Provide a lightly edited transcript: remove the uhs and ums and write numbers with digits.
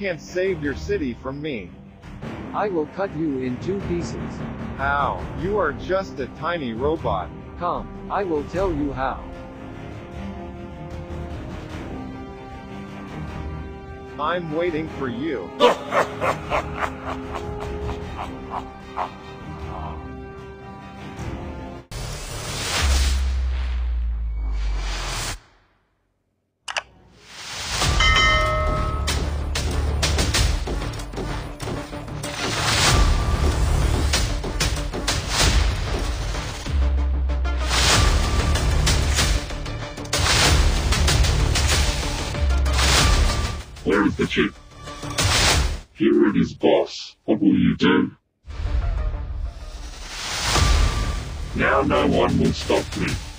can't save your city from me. I will cut you in two pieces. How? You are just a tiny robot. Come, I will tell you how. I'm waiting for you. Where is the chip? Here it is, boss. What will you do? Now no one will stop me.